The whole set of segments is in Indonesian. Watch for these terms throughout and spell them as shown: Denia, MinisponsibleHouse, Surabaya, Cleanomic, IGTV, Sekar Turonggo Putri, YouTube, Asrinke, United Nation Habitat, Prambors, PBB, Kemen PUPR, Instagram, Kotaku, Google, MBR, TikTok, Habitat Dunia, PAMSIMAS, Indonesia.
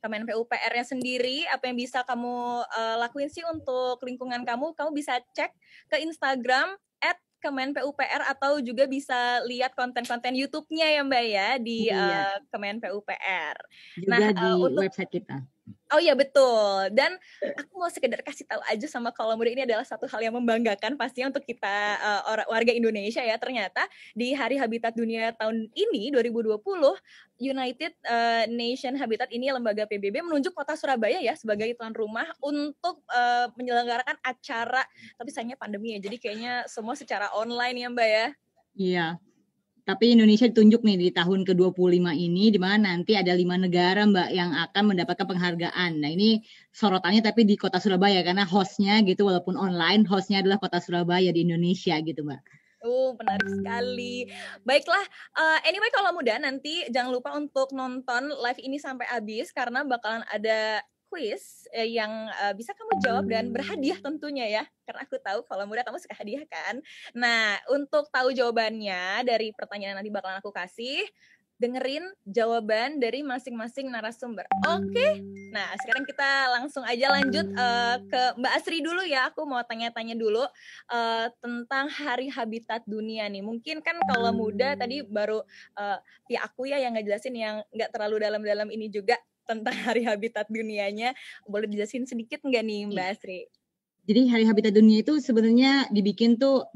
Kemen PUPR-nya sendiri, apa yang bisa kamu lakuin sih untuk lingkungan kamu? Kamu bisa cek ke Instagram @KemenPUPR atau juga bisa lihat konten-konten YouTube-nya ya Mbak ya di Kemen PUPR. Juga nah, di website kita. Oh iya betul. Dan aku mau sekedar kasih tahu aja sama kaum muda, ini adalah satu hal yang membanggakan pastinya untuk kita warga Indonesia ya. Ternyata di Hari Habitat Dunia tahun ini 2020, United Nation Habitat, ini lembaga PBB menunjuk kota Surabaya ya sebagai tuan rumah untuk menyelenggarakan acara, tapi sayangnya pandemi ya. Jadi kayaknya semua secara online ya Mbak ya. Iya. Tapi Indonesia ditunjuk nih di tahun ke-25 ini, di mana nanti ada 5 negara Mbak yang akan mendapatkan penghargaan. Nah ini sorotannya tapi di kota Surabaya, karena hostnya gitu, walaupun online hostnya adalah kota Surabaya di Indonesia gitu Mbak. Menarik sekali. Baiklah, anyway kalau muda nanti jangan lupa untuk nonton live ini sampai habis, karena bakalan ada quiz yang bisa kamu jawab dan berhadiah tentunya ya, karena aku tahu kalau muda kamu suka hadiah kan. Nah untuk tahu jawabannya dari pertanyaan nanti bakalan aku kasih, dengerin jawaban dari masing-masing narasumber. Oke, nah sekarang kita langsung aja lanjut ke Mbak Asri dulu ya. Aku mau tanya-tanya dulu tentang Hari Habitat Dunia nih. Mungkin kan kalau muda tadi baru ya aku ya yang ngejelasin yang nggak terlalu dalam-dalam ini juga tentang Hari Habitat Dunianya, boleh dijelasin sedikit nggak nih Mbak Asri? Jadi Hari Habitat Dunia itu sebenarnya dibikin tuh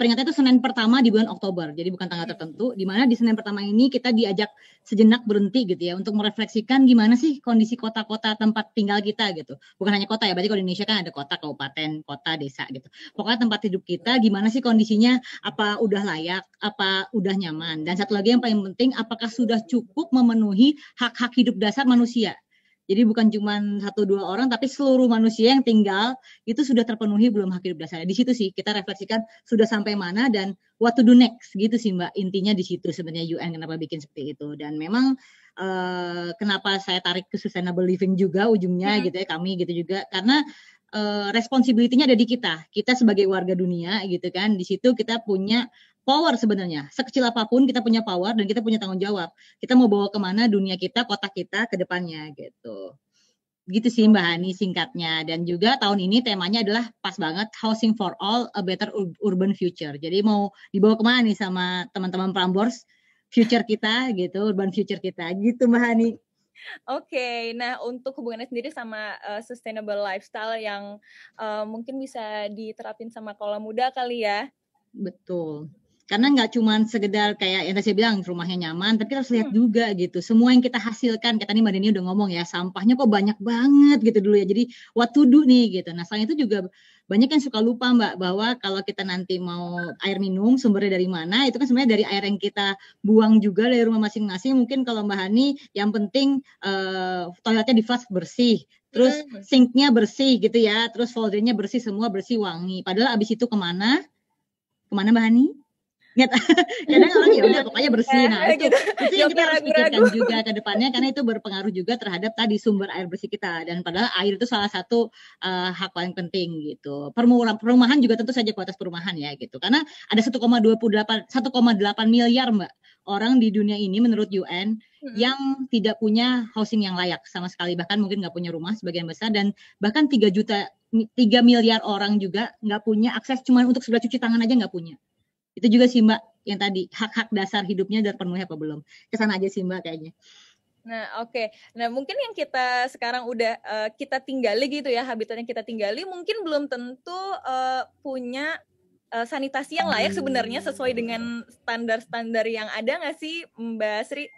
peringatannya tuh Senin pertama di bulan Oktober, jadi bukan tanggal tertentu, di mana di Senin pertama ini kita diajak sejenak berhenti gitu ya, untuk merefleksikan gimana sih kondisi kota-kota tempat tinggal kita gitu. Bukan hanya kota ya, berarti kalau di Indonesia kan ada kota, kabupaten, kota, desa gitu. Pokoknya tempat hidup kita gimana sih kondisinya, apa udah layak, apa udah nyaman. Dan satu lagi yang paling penting, apakah sudah cukup memenuhi hak-hak hidup dasar manusia. Jadi bukan cuma 1-2 orang, tapi seluruh manusia yang tinggal itu sudah terpenuhi belum hak hidup dasarnya. Di situ sih kita refleksikan sudah sampai mana dan what to do next gitu sih Mbak. Intinya di situ sebenarnya UN kenapa bikin seperti itu. Dan memang kenapa saya tarik ke sustainable living juga ujungnya gitu ya, kami gitu juga. Karena responsibility-nya ada di kita. Kita sebagai warga dunia gitu kan. Di situ kita punya power sebenarnya, sekecil apapun kita punya power dan kita punya tanggung jawab. Kita mau bawa kemana dunia kita, kota kita ke depannya gitu. Gitu sih Mbak Hani singkatnya. Dan juga tahun ini temanya adalah pas banget, Housing for All, A Better Urban Future. Jadi mau dibawa kemana nih sama teman-teman Prambors, future kita gitu, urban future kita gitu Mbak Hani. Oke, nah untuk hubungannya sendiri sama sustainable lifestyle yang mungkin bisa diterapin sama kaum muda kali ya. Betul. Karena nggak cuma sekedar kayak yang tadi saya bilang rumahnya nyaman, tapi kita harus lihat juga gitu. Semua yang kita hasilkan, kata nih Mbak Deni udah ngomong ya, sampahnya kok banyak banget gitu dulu ya. Jadi what to do nih gitu. Nah selain itu juga banyak yang suka lupa Mbak, bahwa kalau kita nanti mau air minum sumbernya dari mana, itu kan sebenarnya dari air yang kita buang juga dari rumah masing-masing. Mungkin kalau Mbak Hani yang penting toiletnya di flush bersih, terus sinknya bersih gitu ya, terus foldernya bersih, semua bersih wangi. Padahal abis itu kemana? Kemana Mbak Hani? Kadang orang ya udah pokoknya bersih. Nah itu yang kita harus pikirkan juga ke depannya, karena itu berpengaruh juga terhadap tadi sumber air bersih kita. Dan padahal air itu salah satu hak paling penting gitu. Perumahan juga tentu saja, kualitas perumahan ya gitu. Karena ada 1,8 miliar Mbak orang di dunia ini menurut UN yang tidak punya housing yang layak sama sekali, bahkan mungkin nggak punya rumah sebagian besar, dan bahkan 3 miliar orang juga nggak punya akses, cuma untuk sekedar cuci tangan aja nggak punya. Itu juga sih Mbak yang tadi, hak-hak dasar hidupnya udah penuhi apa belum. Kesana aja sih Mbak kayaknya. Nah oke. Nah mungkin yang kita sekarang udah kita tinggali gitu ya, habitat yang kita tinggali mungkin belum tentu punya sanitasi yang layak sebenarnya sesuai dengan standar-standar yang ada nggak sih Mbak Sri?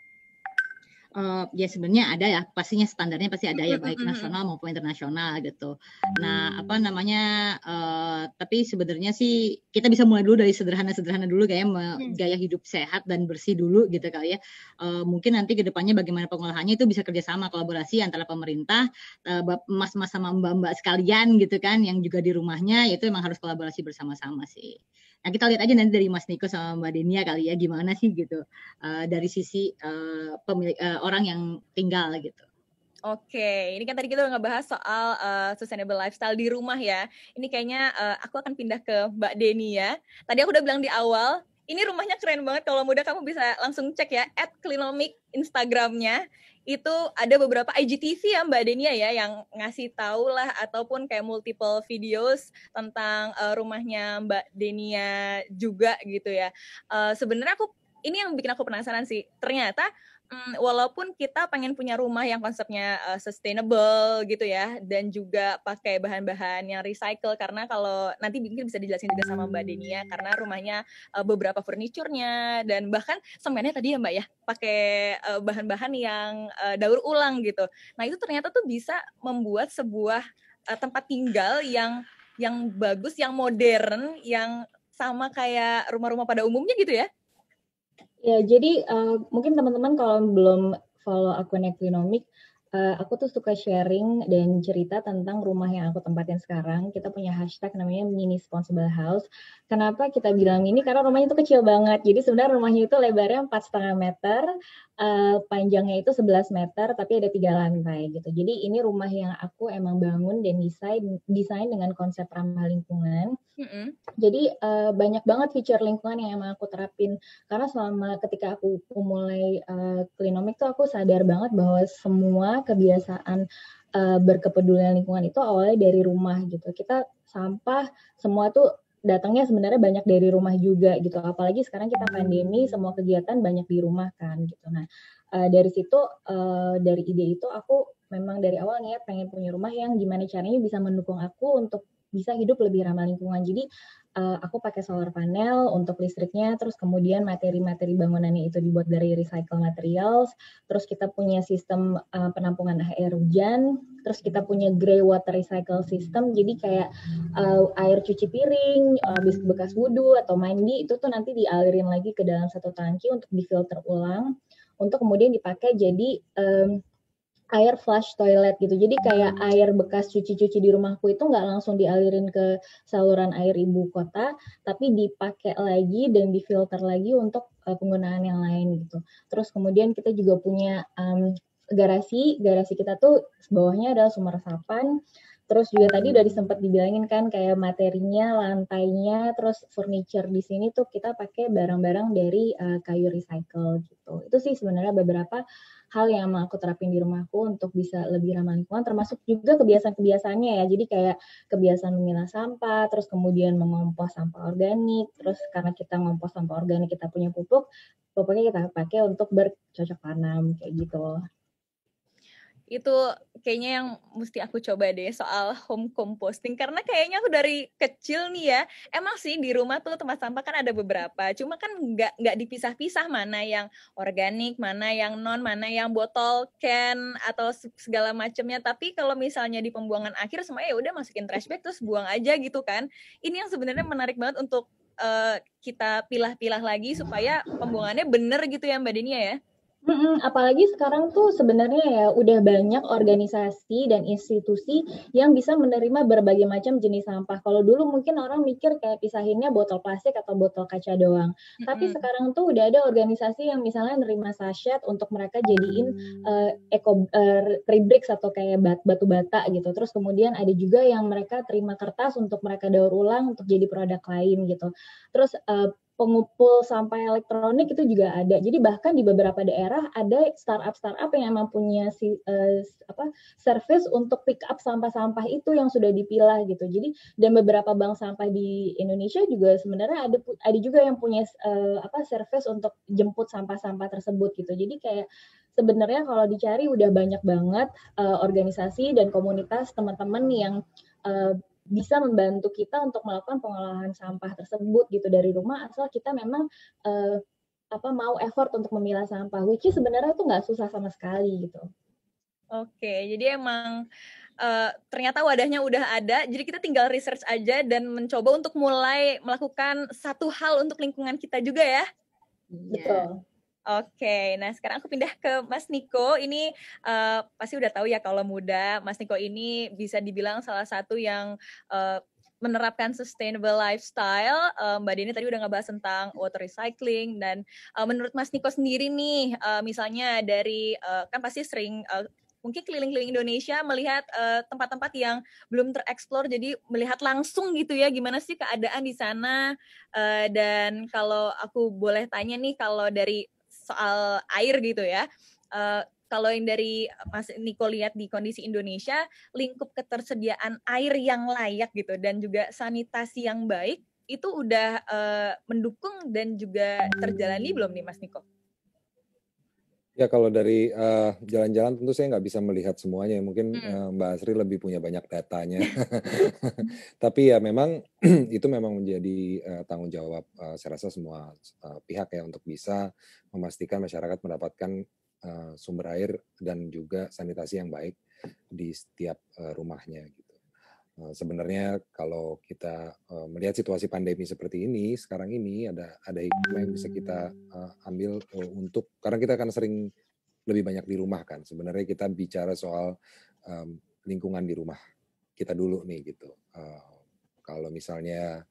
Ya sebenarnya ada ya, pastinya standarnya pasti ada ya, baik nasional maupun internasional gitu. Nah apa namanya, tapi sebenarnya sih kita bisa mulai dulu dari sederhana-sederhana dulu, kayak gaya hidup sehat dan bersih dulu gitu kali ya. Mungkin nanti kedepannya bagaimana pengolahannya itu bisa kerjasama, kolaborasi antara pemerintah, mas-mas sama mbak-mbak sekalian gitu kan, yang juga di rumahnya, yaitu emang harus kolaborasi bersama-sama sih. Nah kita lihat aja nanti dari Mas Niko sama Mbak Denia kali ya, gimana sih gitu dari sisi orang yang tinggal gitu. Oke, ini kan tadi kita udah ngebahas soal sustainable lifestyle di rumah ya. Ini kayaknya aku akan pindah ke Mbak Denia. Tadi aku udah bilang di awal, Ini rumahnya keren banget. Kalau muda kamu bisa langsung cek ya, @Cleanomic Instagramnya. Itu ada beberapa IGTV ya Mbak Denia ya, yang ngasih tahu lah, ataupun kayak multiple videos tentang rumahnya Mbak Denia juga gitu ya. Sebenarnya aku, ini yang bikin aku penasaran sih, ternyata walaupun kita pengen punya rumah yang konsepnya sustainable gitu ya, dan juga pakai bahan-bahan yang recycle, karena kalau nanti mungkin bisa dijelasin juga sama Mbak Denia, karena rumahnya beberapa furniturnya dan bahkan semennya tadi ya Mbak ya, pakai bahan-bahan yang daur ulang gitu. Nah itu ternyata tuh bisa membuat sebuah tempat tinggal yang bagus, yang modern, yang sama kayak rumah-rumah pada umumnya gitu ya. Ya, jadi mungkin teman-teman kalau belum follow akun Cleanomic, aku tuh suka sharing dan cerita tentang rumah yang aku tempatin sekarang. Kita punya hashtag namanya MinisponsibleHouse. Kenapa kita bilang ini? Karena rumahnya itu kecil banget. Jadi sebenarnya rumahnya itu lebarnya 4,5 meter, panjangnya itu 11 meter, tapi ada 3 lantai gitu. Jadi ini rumah yang aku emang bangun dan desain dengan konsep ramah lingkungan. Jadi banyak banget feature lingkungan yang emang aku terapin. Karena selama ketika aku mulai Cleanomic tuh aku sadar banget bahwa semua kebiasaan berkepedulian lingkungan itu awalnya dari rumah gitu. Kita sampah semua tuh datangnya sebenarnya banyak dari rumah juga gitu, apalagi sekarang kita pandemi, semua kegiatan banyak di rumah kan gitu. Nah dari situ, dari ide itu aku memang dari awalnya pengen punya rumah yang gimana caranya bisa mendukung aku untuk bisa hidup lebih ramah lingkungan. Jadi aku pakai solar panel untuk listriknya, terus kemudian materi-materi bangunannya itu dibuat dari recycle materials, terus kita punya sistem penampungan air hujan, terus kita punya grey water recycle system, jadi kayak air cuci piring, habis bekas wudhu atau mandi itu tuh nanti dialirin lagi ke dalam satu tangki untuk difilter ulang, untuk kemudian dipakai jadi air flush toilet gitu. Jadi kayak air bekas cuci-cuci di rumahku itu nggak langsung dialirin ke saluran air ibu kota, tapi dipakai lagi dan difilter lagi untuk penggunaan yang lain gitu. Terus kemudian kita juga punya garasi kita tuh bawahnya adalah sumur resapan. Terus juga tadi udah sempat dibilangin kan kayak materinya, lantainya, terus furniture di sini tuh kita pakai barang-barang dari kayu recycle gitu. Itu sih sebenarnya beberapa hal yang aku terapin di rumahku untuk bisa lebih ramah lingkungan, termasuk juga kebiasaan-kebiasaannya ya. Jadi kayak kebiasaan memilah sampah, terus kemudian mengompos sampah organik, terus karena kita ngompos sampah organik kita punya pupuknya kita pakai untuk bercocok tanam kayak gitu. Itu kayaknya yang mesti aku coba deh soal home composting, karena kayaknya aku dari kecil nih ya, emang sih di rumah tuh tempat sampah kan ada beberapa, cuma kan nggak dipisah-pisah mana yang organik, mana yang non, mana yang botol can atau segala macamnya. Tapi kalau misalnya di pembuangan akhir semuanya ya udah masukin trash bag terus buang aja gitu kan. Ini yang sebenarnya menarik banget untuk kita pilah-pilah lagi supaya pembuangannya bener gitu ya Mbak Denia ya. Apalagi sekarang tuh sebenarnya ya udah banyak organisasi dan institusi yang bisa menerima berbagai macam jenis sampah. Kalau dulu mungkin orang mikir kayak pisahinnya botol plastik atau botol kaca doang. Tapi sekarang tuh udah ada organisasi yang misalnya nerima sachet untuk mereka jadiin rebricks atau kayak batu bata gitu. Terus kemudian ada juga yang mereka terima kertas untuk mereka daur ulang untuk jadi produk lain gitu. Terus pengumpul sampah elektronik itu juga ada. Jadi bahkan di beberapa daerah ada startup yang emang punya service untuk pick up sampah-sampah itu yang sudah dipilah gitu. Jadi dan beberapa bank sampah di Indonesia juga sebenarnya ada juga yang punya service untuk jemput sampah-sampah tersebut gitu. Jadi kayak sebenarnya kalau dicari udah banyak banget organisasi dan komunitas teman-teman yang bisa membantu kita untuk melakukan pengolahan sampah tersebut gitu dari rumah, asal kita memang mau effort untuk memilah sampah, which is sebenarnya tuh nggak susah sama sekali gitu. Oke, jadi emang ternyata wadahnya udah ada, jadi kita tinggal research aja dan mencoba untuk mulai melakukan satu hal untuk lingkungan kita juga ya. Betul. Oke, nah sekarang aku pindah ke Mas Niko. Ini pasti udah tahu ya kalau muda, Mas Niko ini bisa dibilang salah satu yang menerapkan sustainable lifestyle. Mbak Denia tadi udah ngebahas tentang water recycling, dan menurut Mas Niko sendiri nih, misalnya dari kan pasti sering mungkin keliling-keliling Indonesia melihat tempat-tempat yang belum tereksplor, jadi melihat langsung gitu ya gimana sih keadaan di sana. Dan kalau aku boleh tanya nih, kalau dari soal air gitu ya, kalau yang dari Mas Niko lihat di kondisi Indonesia, lingkup ketersediaan air yang layak gitu dan juga sanitasi yang baik itu udah mendukung dan juga terjalani belum nih Mas Niko? Ya kalau dari jalan-jalan tentu saya nggak bisa melihat semuanya. Mungkin Mbak Asri lebih punya banyak datanya. Tapi ya memang itu memang menjadi tanggung jawab saya rasa semua pihak ya untuk bisa memastikan masyarakat mendapatkan sumber air dan juga sanitasi yang baik di setiap rumahnya gitu. Sebenarnya kalau kita melihat situasi pandemi seperti ini sekarang ini ada hikmah yang bisa kita ambil untuk karena kita akan sering lebih banyak di rumah kan. Sebenarnya kita bicara soal lingkungan di rumah kita dulu nih gitu. Kalau misalnya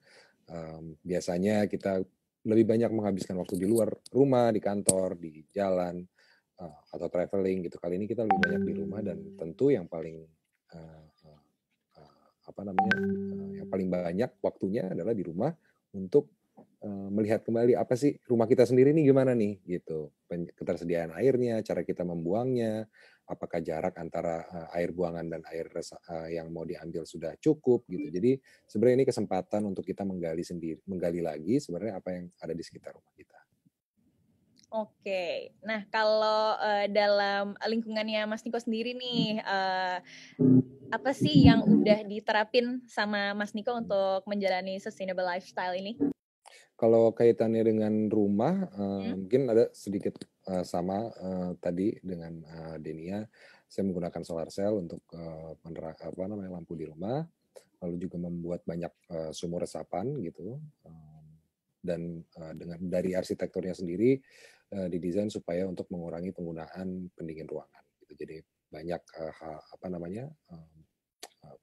biasanya kita lebih banyak menghabiskan waktu di luar rumah, di kantor, di jalan, atau traveling gitu. Kali ini kita lebih banyak di rumah dan tentu yang paling yang paling banyak waktunya adalah di rumah untuk melihat kembali apa sih rumah kita sendiri nih gimana nih gitu. Ketersediaan airnya, cara kita membuangnya, apakah jarak antara air buangan dan air yang mau diambil sudah cukup gitu. Jadi sebenarnya ini kesempatan untuk kita menggali lagi sebenarnya apa yang ada di sekitar rumah kita. Oke, nah kalau dalam lingkungannya Mas Niko sendiri nih, apa sih yang udah diterapin sama Mas Niko untuk menjalani sustainable lifestyle ini? Kalau kaitannya dengan rumah, mungkin ada sedikit sama tadi dengan Denia, saya menggunakan solar cell untuk lampu di rumah, lalu juga membuat banyak sumur resapan gitu, dan dengan dari arsitekturnya sendiri, didesain supaya untuk mengurangi penggunaan pendingin ruangan gitu. Jadi banyak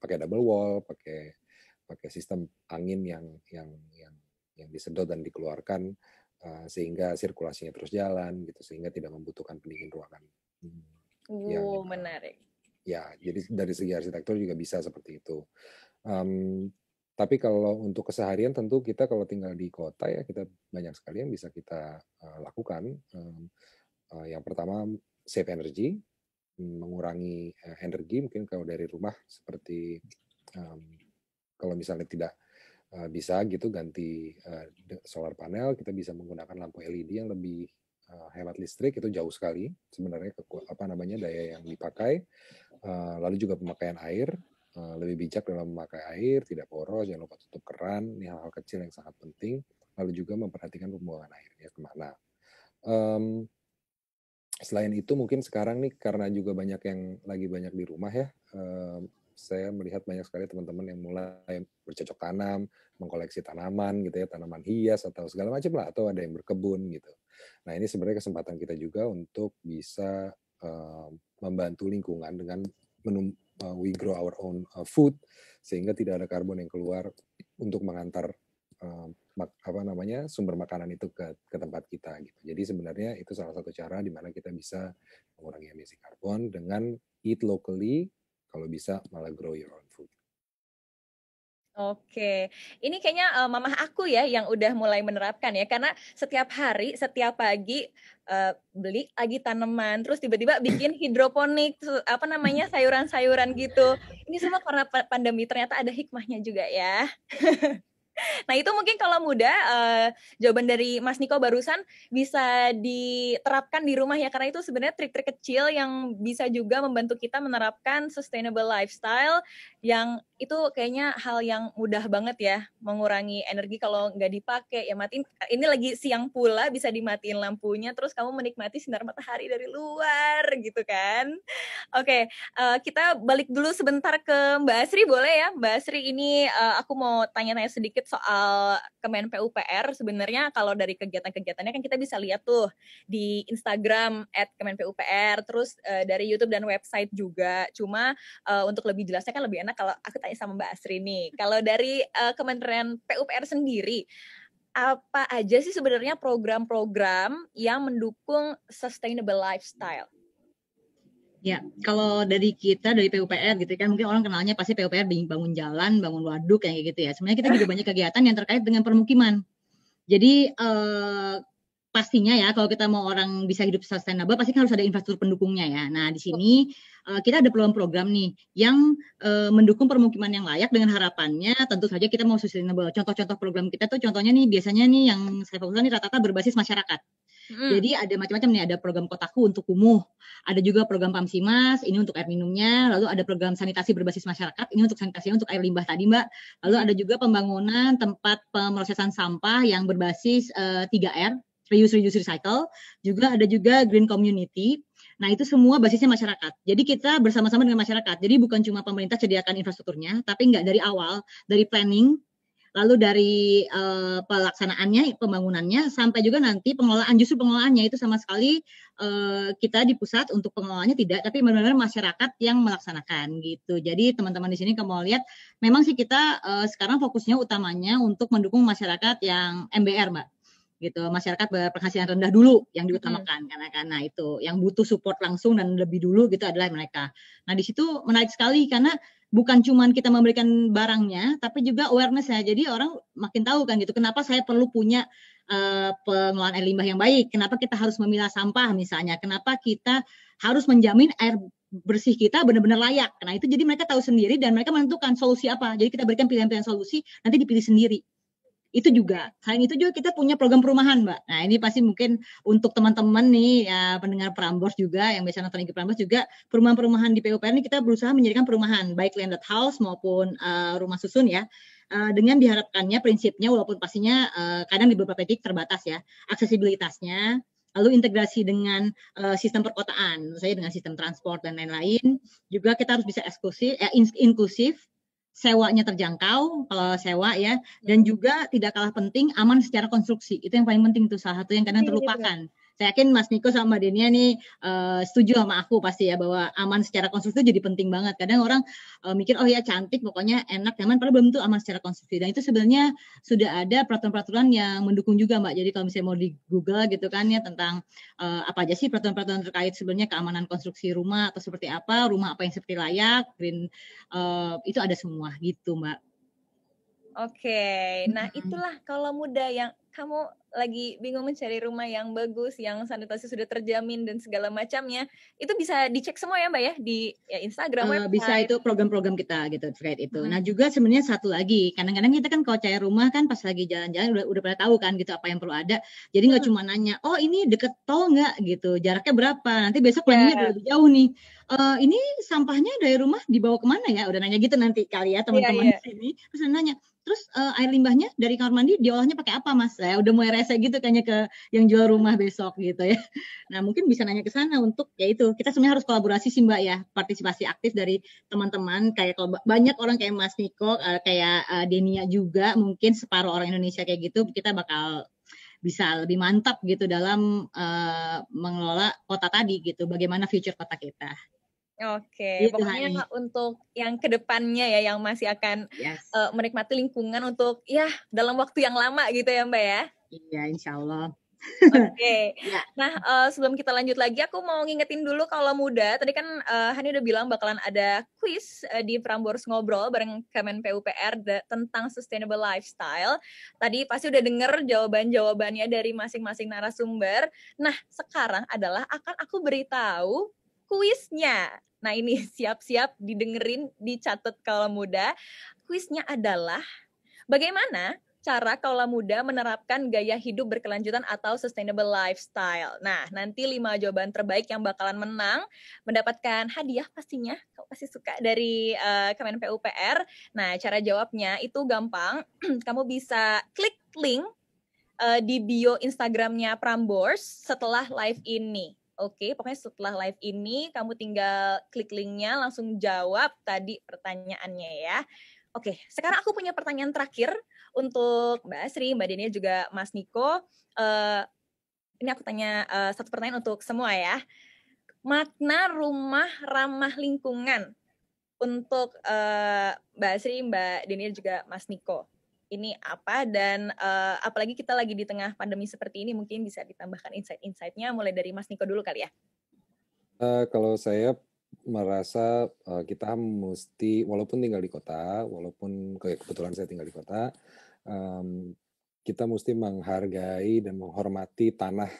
pakai double wall, pakai sistem angin yang disedot dan dikeluarkan sehingga sirkulasinya terus jalan gitu, sehingga tidak membutuhkan pendingin ruangan. Menarik. Ya, jadi dari segi arsitektur juga bisa seperti itu. Tapi kalau untuk keseharian tentu kita kalau tinggal di kota ya kita banyak sekali yang bisa kita lakukan. Yang pertama save energy, mengurangi energi mungkin kalau dari rumah seperti kalau misalnya tidak bisa gitu ganti solar panel, kita bisa menggunakan lampu LED yang lebih hemat listrik, itu jauh sekali sebenarnya daya yang dipakai. Lalu juga pemakaian air. Lebih bijak dalam memakai air, tidak boros, jangan lupa tutup keran, ini hal-hal kecil yang sangat penting, lalu juga memperhatikan pembuangan airnya kemana. Selain itu mungkin sekarang nih karena juga banyak yang lagi banyak di rumah ya, saya melihat banyak sekali teman-teman yang mulai bercocok tanam, mengkoleksi tanaman gitu ya, tanaman hias atau segala macam lah, atau ada yang berkebun gitu. Nah ini sebenarnya kesempatan kita juga untuk bisa membantu lingkungan dengan we grow our own food sehingga tidak ada karbon yang keluar untuk mengantar sumber makanan itu ke tempat kita gitu. Jadi sebenarnya itu salah satu cara di mana kita bisa mengurangi emisi karbon dengan eat locally, kalau bisa malah grow your own food. Oke, ini kayaknya mamah aku ya yang udah mulai menerapkan ya, karena setiap pagi beli lagi tanaman, terus tiba-tiba bikin hidroponik, sayuran-sayuran gitu. Ini semua karena pandemi, ternyata ada hikmahnya juga ya. Nah itu mungkin kalau muda, jawaban dari Mas Niko barusan bisa diterapkan di rumah ya, karena itu sebenarnya trik-trik kecil yang bisa juga membantu kita menerapkan sustainable lifestyle, yang itu kayaknya hal yang mudah banget ya, mengurangi energi kalau nggak dipakai, ya matiin, ini lagi siang pula bisa dimatiin lampunya, terus kamu menikmati sinar matahari dari luar gitu kan. Oke, kita balik dulu sebentar ke Mbak Asri, boleh ya? Mbak Asri ini aku mau tanya-tanya sedikit soal Kemen PUPR. Sebenarnya kalau dari kegiatan-kegiatannya kan kita bisa lihat tuh di Instagram @KemenPUPR, terus dari YouTube dan website juga. Cuma untuk lebih jelasnya kan lebih enak kalau aku tanya sama Mbak Asri nih. Kalau dari Kementerian PUPR sendiri, apa aja sih sebenarnya program-program yang mendukung sustainable lifestyle? Ya, kalau dari kita, dari PUPR gitu kan, mungkin orang kenalnya pasti PUPR bangun jalan, bangun waduk, kayak gitu ya. Sebenarnya kita juga banyak kegiatan yang terkait dengan permukiman. Jadi pastinya ya, kalau kita mau orang bisa hidup sustainable, pasti harus ada infrastruktur pendukungnya ya. Nah, di sini kita ada peluang program nih, yang mendukung permukiman yang layak dengan harapannya, tentu saja kita mau sustainable. Contoh-contoh program kita tuh, contohnya nih, biasanya nih yang saya fokuskan nih rata-rata berbasis masyarakat. Jadi ada macam-macam nih, ada program Kotaku untuk kumuh, ada juga program PAMSIMAS, ini untuk air minumnya, lalu ada program sanitasi berbasis masyarakat, ini untuk sanitasinya untuk air limbah tadi Mbak, lalu ada juga pembangunan tempat pemrosesan sampah yang berbasis 3R, reuse, reduce, recycle, juga ada juga green community. Nah, itu semua basisnya masyarakat. Jadi kita bersama-sama dengan masyarakat. Jadi bukan cuma pemerintah sediakan infrastrukturnya, tapi enggak dari awal, dari planning, lalu dari pelaksanaannya, pembangunannya, sampai juga nanti pengelolaan, justru pengelolaannya itu sama sekali kita di pusat untuk pengelolaannya tidak, tapi benar-benar masyarakat yang melaksanakan gitu. Jadi teman-teman di sini kalau lihat, memang sih kita sekarang fokusnya utamanya untuk mendukung masyarakat yang MBR, Mbak. Gitu, masyarakat berpenghasilan rendah dulu yang diutamakan karena itu yang butuh support langsung dan lebih dulu gitu adalah mereka. Nah, di situ menarik sekali karena bukan cuman kita memberikan barangnya tapi juga awareness-nya. Jadi orang makin tahu kan gitu kenapa saya perlu punya pengelolaan air limbah yang baik, kenapa kita harus memilah sampah misalnya, kenapa kita harus menjamin air bersih kita benar-benar layak. Nah, itu jadi mereka tahu sendiri dan mereka menentukan solusi apa. Jadi kita berikan pilihan-pilihan solusi nanti dipilih sendiri. Itu juga, selain itu juga kita punya program perumahan, Mbak. Nah, ini pasti mungkin untuk teman-teman nih, ya, pendengar Prambors juga, yang biasa nonton Prambors juga, perumahan-perumahan di PUPR ini kita berusaha menjadikan perumahan, baik landed house maupun rumah susun ya, dengan diharapkannya prinsipnya, walaupun pastinya kadang di beberapa titik terbatas ya, aksesibilitasnya, lalu integrasi dengan sistem perkotaan, misalnya dengan sistem transport dan lain-lain, juga kita harus bisa inklusif, sewanya terjangkau kalau sewa ya, dan juga tidak kalah penting aman secara konstruksi. Itu yang paling penting tuh, salah satu yang kadang terlupakan. Saya yakin Mas Niko sama Mbak Denia nih setuju sama aku pasti ya, bahwa aman secara konstruksi itu jadi penting banget. Kadang orang mikir oh ya cantik pokoknya enak nyaman, padahal belum tuh aman secara konstruksi. Dan itu sebenarnya sudah ada peraturan-peraturan yang mendukung juga, Mbak. Jadi kalau misalnya mau di Google gitu kan ya tentang apa aja sih peraturan-peraturan terkait sebenarnya keamanan konstruksi rumah atau seperti apa, rumah apa yang seperti layak, green, itu ada semua gitu, Mbak. Oke, nah itulah kalau muda yang kamu lagi bingung mencari rumah yang bagus, yang sanitasi sudah terjamin dan segala macamnya, itu bisa dicek semua ya Mbak ya di ya, Instagram, website. Bisa itu program-program kita gitu terkait itu. Nah juga sebenarnya satu lagi, kadang-kadang kita kan kalau cari rumah kan pas lagi jalan-jalan udah pada tahu kan gitu apa yang perlu ada. Jadi nggak cuma nanya, oh ini deket tol nggak gitu, jaraknya berapa, nanti besok planningnya udah lebih jauh nih. Ini sampahnya dari rumah dibawa kemana ya? Udah nanya gitu nanti kali ya teman-teman di sini. Terus nanya, terus air limbahnya dari kamar mandi diolahnya pakai apa Mas? Saya udah mulai rese gitu kayaknya ke yang jual rumah besok gitu ya. Nah mungkin bisa nanya ke sana untuk ya itu. Kita sebenarnya harus kolaborasi sih Mbak ya. Partisipasi aktif dari teman-teman. Kayak kalau banyak orang kayak Mas Niko, kayak Denia juga. Mungkin separuh orang Indonesia kayak gitu. Kita bakal bisa lebih mantap gitu dalam mengelola kota tadi gitu. Bagaimana future kota kita. Oke, gitu, pokoknya untuk yang kedepannya ya, yang masih akan menikmati lingkungan untuk ya dalam waktu yang lama gitu ya Mbak ya. Iya, insya Allah. Oke, nah sebelum kita lanjut lagi, aku mau ngingetin dulu kalau muda. Tadi kan Hani udah bilang bakalan ada quiz di Prambors Ngobrol bareng Kemen PUPR tentang sustainable lifestyle. Tadi pasti udah denger jawaban-jawabannya dari masing-masing narasumber. Nah sekarang adalah akan aku beritahu kuisnya. Nah ini siap-siap didengerin, dicatat kaula muda. Kuisnya adalah bagaimana cara kaula muda menerapkan gaya hidup berkelanjutan atau sustainable lifestyle. Nah, nanti 5 jawaban terbaik yang bakalan menang mendapatkan hadiah pastinya. Kau pasti suka dari Kemen PUPR. Nah, cara jawabnya itu gampang. Kamu bisa klik link di bio Instagramnya Prambors setelah live ini. Oke, pokoknya setelah live ini kamu tinggal klik linknya, langsung jawab tadi pertanyaannya ya. Oke, sekarang aku punya pertanyaan terakhir untuk Mbak Asri, Mbak Denia juga Mas Niko. Ini aku tanya satu pertanyaan untuk semua ya. Makna rumah ramah lingkungan untuk Mbak Asri, Mbak Denia juga Mas Niko. Ini apa dan apalagi kita lagi di tengah pandemi seperti ini mungkin bisa ditambahkan insight-insightnya mulai dari Mas Niko dulu kali ya. Kalau saya merasa kita mesti, walaupun tinggal di kota, walaupun kebetulan saya tinggal di kota, kita mesti menghargai dan menghormati tanah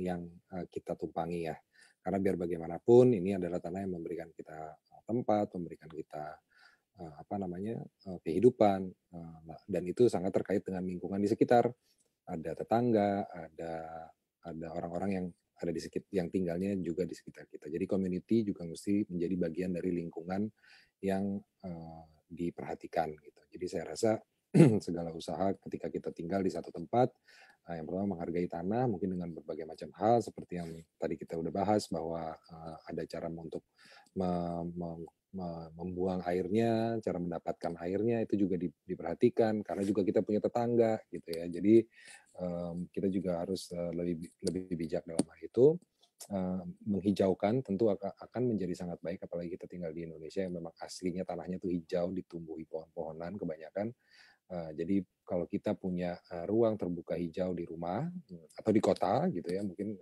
yang kita tumpangi ya. Karena biar bagaimanapun ini adalah tanah yang memberikan kita tempat, memberikan kita kehidupan, dan itu sangat terkait dengan lingkungan di sekitar. Ada tetangga, ada orang-orang yang ada di sekitar, yang tinggalnya juga di sekitar kita. Jadi community juga mesti menjadi bagian dari lingkungan yang diperhatikan gitu. Jadi saya rasa segala usaha ketika kita tinggal di satu tempat, yang pertama menghargai tanah, mungkin dengan berbagai macam hal seperti yang tadi kita udah bahas bahwa ada cara untuk membuang airnya, cara mendapatkan airnya itu juga diperhatikan karena juga kita punya tetangga gitu ya. Jadi kita juga harus lebih bijak dalam hal itu. Menghijaukan tentu akan menjadi sangat baik, apalagi kita tinggal di Indonesia yang memang aslinya tanahnya tuh hijau, ditumbuhi pohon-pohonan kebanyakan. Jadi kalau kita punya ruang terbuka hijau di rumah atau di kota gitu ya, mungkin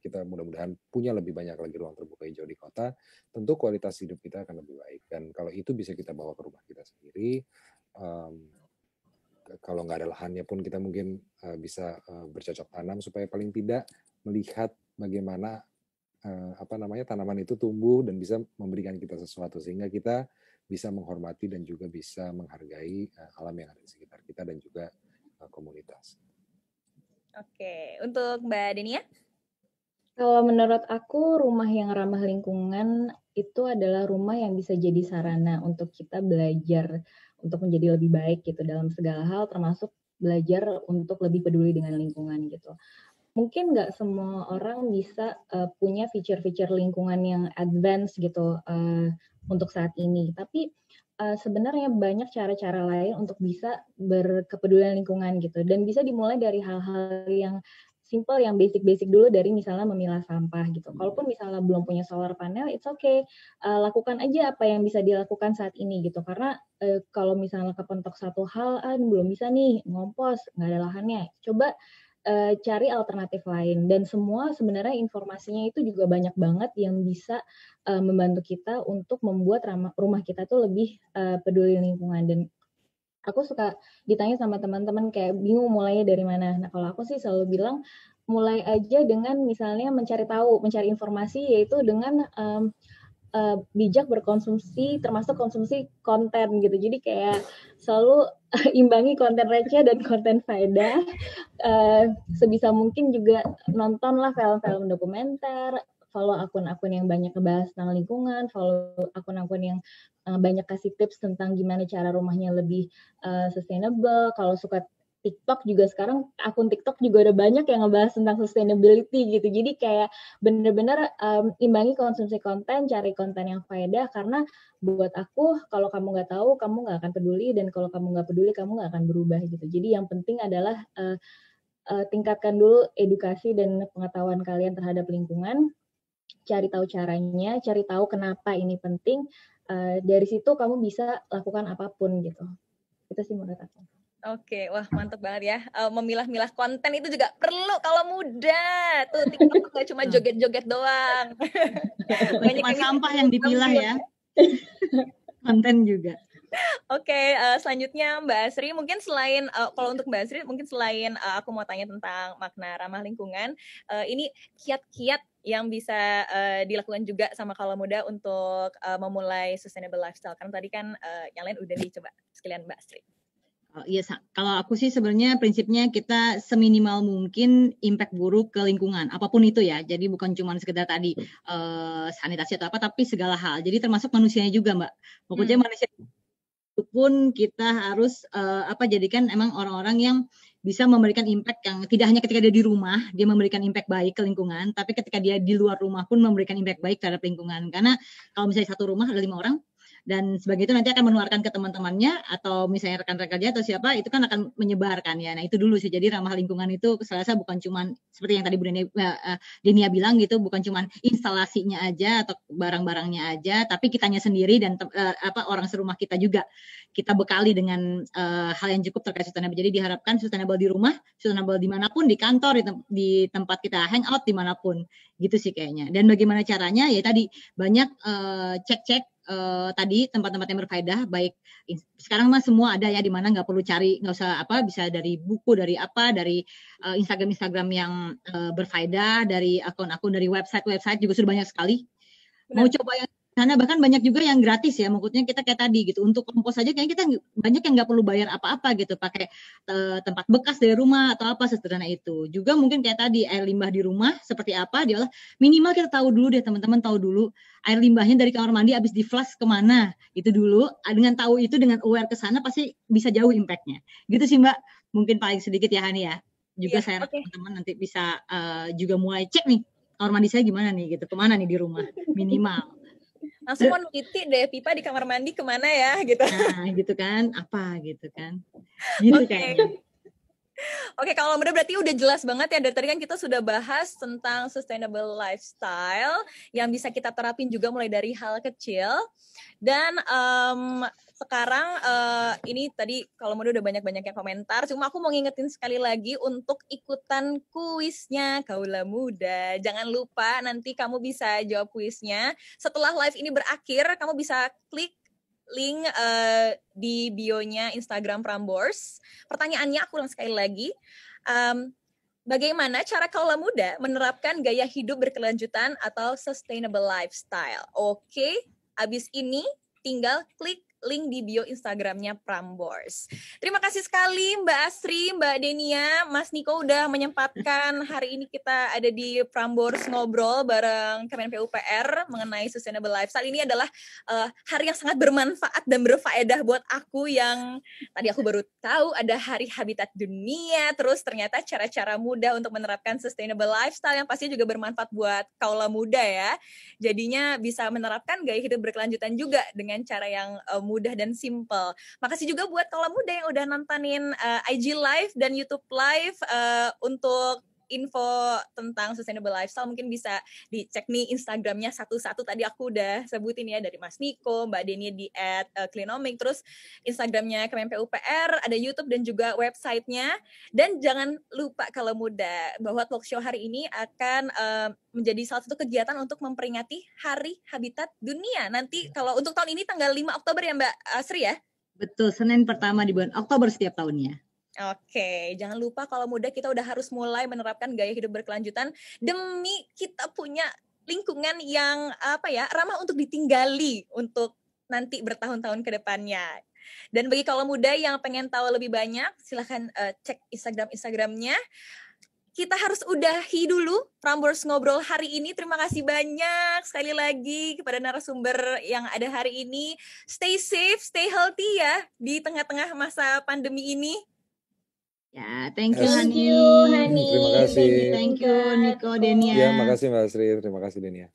kita mudah-mudahan punya lebih banyak lagi ruang terbuka hijau di kota, tentu kualitas hidup kita akan lebih baik. Dan kalau itu bisa kita bawa ke rumah kita sendiri, kalau nggak ada lahannya pun kita mungkin bisa bercocok tanam supaya paling tidak melihat bagaimana tanaman itu tumbuh dan bisa memberikan kita sesuatu sehingga kita bisa menghormati dan juga bisa menghargai alam yang ada di sekitar kita dan juga komunitas. Oke, untuk Mbak Denia? Kalau menurut aku rumah yang ramah lingkungan itu adalah rumah yang bisa jadi sarana untuk kita belajar untuk menjadi lebih baik gitu dalam segala hal, termasuk belajar untuk lebih peduli dengan lingkungan gitu. Mungkin nggak semua orang bisa punya fitur-fitur lingkungan yang advance gitu untuk saat ini. Tapi sebenarnya banyak cara-cara lain untuk bisa berkepedulian lingkungan gitu. Dan bisa dimulai dari hal-hal yang simple, yang basic-basic dulu, dari misalnya memilah sampah gitu. Kalaupun misalnya belum punya solar panel, it's okay. Lakukan aja apa yang bisa dilakukan saat ini gitu. Karena kalau misalnya kepentok satu hal, belum bisa nih ngompos, nggak ada lahannya. Coba cari alternatif lain, dan semua sebenarnya informasinya itu juga banyak banget yang bisa membantu kita untuk membuat rumah kita tuh lebih peduli lingkungan. Dan aku suka ditanya sama teman-teman kayak bingung mulainya dari mana. Nah kalau aku sih selalu bilang mulai aja dengan misalnya mencari tahu, mencari informasi, yaitu dengan bijak berkonsumsi, termasuk konsumsi konten gitu. Jadi kayak selalu imbangi konten receh dan konten faedah. Sebisa mungkin juga nontonlah film-film dokumenter, follow akun-akun yang banyak ngebahas tentang lingkungan, follow akun-akun yang banyak kasih tips tentang gimana cara rumahnya lebih sustainable. Kalau suka TikTok juga, sekarang akun TikTok juga ada banyak yang ngebahas tentang sustainability gitu. Jadi kayak bener-bener imbangi konsumsi konten, cari konten yang faedah, karena buat aku kalau kamu nggak tahu kamu nggak akan peduli, dan kalau kamu nggak peduli kamu nggak akan berubah gitu. Jadi yang penting adalah tingkatkan dulu edukasi dan pengetahuan kalian terhadap lingkungan, cari tahu caranya, cari tahu kenapa ini penting, dari situ kamu bisa lakukan apapun gitu. Itu sih menurut aku. Oke, wah mantep banget ya. Memilah-milah konten itu juga perlu kalau muda. Tuh TikTok gak cuma joget-joget doang. Banyak sampah yang dipilah ya. Konten juga. Oke, selanjutnya Mbak Asri. Mungkin selain, kalau untuk Mbak Asri, mungkin selain aku mau tanya tentang makna ramah lingkungan, ini kiat-kiat yang bisa dilakukan juga sama kaum muda untuk memulai sustainable lifestyle. Karena tadi kan yang lain udah dicoba. Sekalian Mbak Asri. Ya, kalau aku sih sebenarnya prinsipnya kita seminimal mungkin impact buruk ke lingkungan, apapun itu ya. Jadi bukan cuma sekedar tadi sanitasi atau apa, tapi segala hal. Jadi termasuk manusianya juga, Mbak. Pokoknya manusia pun kita harus jadikan emang orang-orang yang bisa memberikan impact yang tidak hanya ketika dia di rumah, dia memberikan impact baik ke lingkungan, tapi ketika dia di luar rumah pun memberikan impact baik terhadap lingkungan. Karena kalau misalnya satu rumah ada 5 orang, dan sebagai itu nanti akan menularkan ke teman-temannya atau misalnya rekan-rekannya atau siapa, itu kan akan menyebarkan ya. Nah itu dulu sih, jadi ramah lingkungan itu saya bukan cuman seperti yang tadi Bu Denia bilang gitu, bukan cuman instalasinya aja atau barang-barangnya aja, tapi kitanya sendiri dan orang serumah kita juga kita bekali dengan hal yang cukup terkait sustainable. Jadi diharapkan sustainable di rumah, sustainable dimanapun, di kantor, di tempat kita hangout dimanapun gitu sih kayaknya. Dan bagaimana caranya ya tadi banyak cek-cek tadi tempat-tempat yang berfaedah, baik sekarang mah semua ada ya, di mana nggak perlu cari, nggak usah apa, bisa dari buku, dari apa, dari Instagram-Instagram yang berfaedah, dari akun-akun, dari website-website juga sudah banyak sekali. Benar. Mau coba yang sana, bahkan banyak juga yang gratis ya, maksudnya kita kayak tadi gitu, untuk kompos aja kayaknya kita banyak yang nggak perlu bayar apa-apa gitu, pakai tempat bekas dari rumah atau apa, sederhana itu. Juga mungkin kayak tadi air limbah di rumah seperti apa diolah, minimal kita tahu dulu deh teman-teman, tahu dulu air limbahnya dari kamar mandi habis di flush kemana, itu dulu. Dengan tahu itu, dengan aware ke sana, pasti bisa jauh impactnya gitu sih Mbak, mungkin paling sedikit ya Hani ya. Juga saya harap teman-teman nanti bisa juga mulai cek nih kamar mandi saya gimana nih gitu, kemana nih di rumah minimal. Langsung mau niti deh, pipa di kamar mandi kemana ya gitu. Nah gitu kan, apa gitu kan. Gitu kayaknya. Oke, kalau berarti udah jelas banget ya, dari tadi kan kita sudah bahas tentang sustainable lifestyle yang bisa kita terapin juga mulai dari hal kecil. Dan sekarang ini tadi kalau mau udah banyak-banyak yang komentar, cuma aku mau ngingetin sekali lagi untuk ikutan kuisnya Kaula Muda. Jangan lupa nanti kamu bisa jawab kuisnya. Setelah live ini berakhir, kamu bisa klik link di bio-nya Instagram Prambors. Pertanyaannya aku ulang sekali lagi, bagaimana cara kaula muda menerapkan gaya hidup berkelanjutan atau sustainable lifestyle? Oke, abis ini tinggal klik link di bio Instagramnya Prambors. Terima kasih sekali Mbak Asri, Mbak Denia, Mas Niko udah menyempatkan hari ini kita ada di Prambors ngobrol bareng Kemen PUPR mengenai sustainable lifestyle. Ini adalah hari yang sangat bermanfaat dan berfaedah buat aku, yang tadi aku baru tahu ada Hari Habitat Dunia, terus ternyata cara-cara mudah untuk menerapkan sustainable lifestyle yang pasti juga bermanfaat buat kaula muda ya. Jadinya bisa menerapkan gaya hidup berkelanjutan juga dengan cara yang mudah dan simple. Makasih juga buat kaula muda yang udah nontonin IG Live dan YouTube Live. Untuk info tentang sustainable lifestyle mungkin bisa dicek nih Instagramnya satu-satu, tadi aku udah sebutin ya, dari Mas Niko, Mbak Denia di @Cleanomic, terus Instagramnya Kemen PUPR, ada YouTube dan juga websitenya. Dan jangan lupa kaula muda bahwa talk show hari ini akan menjadi salah satu kegiatan untuk memperingati Hari Habitat Dunia. Nanti kalau untuk tahun ini tanggal 5 Oktober ya Mbak Asri ya? Betul, Senin pertama di bulan Oktober setiap tahunnya. Oke, jangan lupa kalau muda kita udah harus mulai menerapkan gaya hidup berkelanjutan demi kita punya lingkungan yang ramah untuk ditinggali untuk nanti bertahun-tahun ke depannya. Dan bagi kaula muda yang pengen tahu lebih banyak, silahkan cek Instagram-Instagramnya. Kita harus udahi dulu Prambors Ngobrol hari ini. Terima kasih banyak sekali lagi kepada narasumber yang ada hari ini. Stay safe, stay healthy ya di tengah-tengah masa pandemi ini. Ya, thank you Hani. Terima kasih. Thank you Niko, Denia. Ya, makasih Mbak Asri. Terima kasih Denia.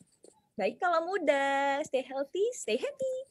Baik kalau muda, stay healthy, stay happy.